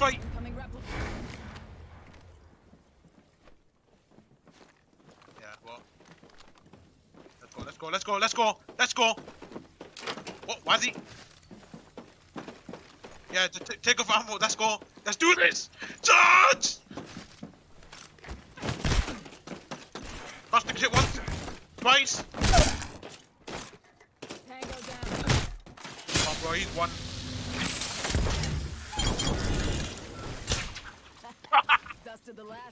Which way? Yeah, what? Well, let's go. What was he? Yeah, take off ammo, let's go. Let's do this! Charge! Must have hit once, twice. Tango down. Oh bro, he's one.